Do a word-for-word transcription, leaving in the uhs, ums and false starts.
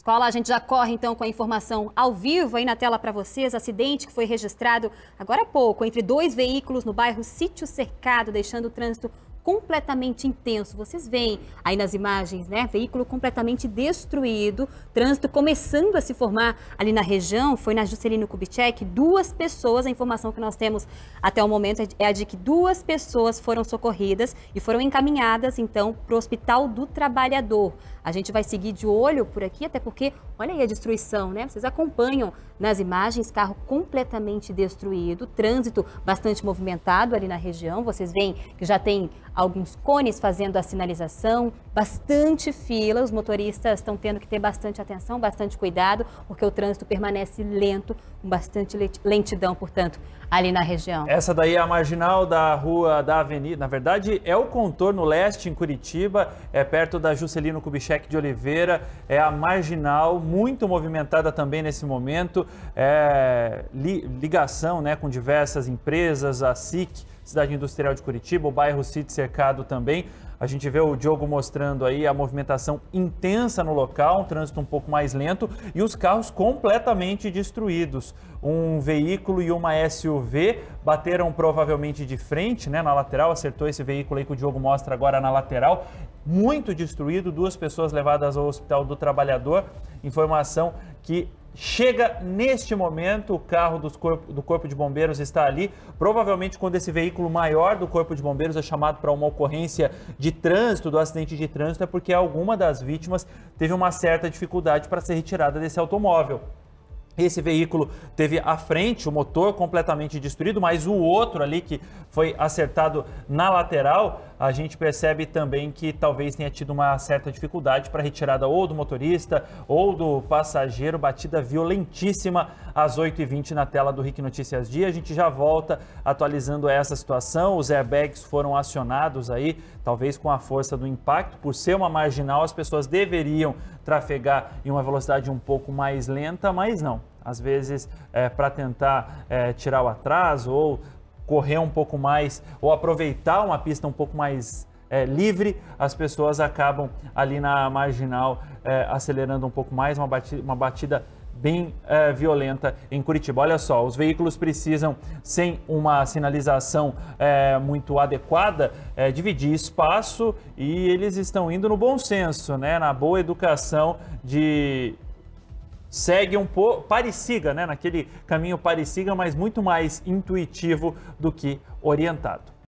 Escola, a gente já corre então com a informação ao vivo aí na tela para vocês. Acidente que foi registrado agora há pouco entre dois veículos no bairro Sítio Cercado, deixando o trânsito completamente intenso. Vocês veem aí nas imagens, né? Veículo completamente destruído, trânsito começando a se formar ali na região. Foi na Juscelino Kubitschek. Duas pessoas, a informação que nós temos até o momento é a de que duas pessoas foram socorridas e foram encaminhadas então para o Hospital do Trabalhador. A gente vai seguir de olho por aqui, até porque olha aí a destruição, né? Vocês acompanham nas imagens, carro completamente destruído, trânsito bastante movimentado ali na região. Vocês veem que já tem alguns cones fazendo a sinalização, bastante fila, os motoristas estão tendo que ter bastante atenção, bastante cuidado, porque o trânsito permanece lento, com bastante lentidão, portanto, ali na região. Essa daí é a marginal da rua da avenida, na verdade é o contorno leste em Curitiba, é perto da Juscelino Kubitschek de Oliveira, é a marginal, muito movimentada também nesse momento, é, li, ligação, né, com diversas empresas, a S I C, Cidade Industrial de Curitiba, o bairro Sítio Cercado também. A gente vê o Diogo mostrando aí a movimentação intensa no local, um trânsito um pouco mais lento e os carros completamente destruídos. Um veículo e uma S U V bateram provavelmente de frente, né, na lateral, acertou esse veículo aí que o Diogo mostra agora na lateral, muito destruído, duas pessoas levadas ao Hospital do Trabalhador. Informação que chega neste momento, o carro dos corpo, do Corpo de Bombeiros está ali, provavelmente quando esse veículo maior do Corpo de Bombeiros é chamado para uma ocorrência de trânsito, do acidente de trânsito, é porque alguma das vítimas teve uma certa dificuldade para ser retirada desse automóvel. Esse veículo teve à frente o motor completamente destruído, mas o outro ali que foi acertado na lateral, a gente percebe também que talvez tenha tido uma certa dificuldade para a retirada ou do motorista ou do passageiro, batida violentíssima às oito e vinte na tela do Rick Notícias Dia. A gente já volta atualizando essa situação, os airbags foram acionados aí, talvez com a força do impacto, por ser uma marginal as pessoas deveriam trafegar em uma velocidade um pouco mais lenta, mas não. Às vezes, é, para tentar é, tirar o atraso ou correr um pouco mais, ou aproveitar uma pista um pouco mais é, livre, as pessoas acabam ali na marginal é, acelerando um pouco mais, uma batida, uma batida bem é, violenta em Curitiba. Olha só, os veículos precisam, sem uma sinalização é, muito adequada, é, dividir espaço e eles estão indo no bom senso, né, na boa educação de... Segue um pouco, pareciga, né? Naquele caminho pareciga, mas muito mais intuitivo do que orientado.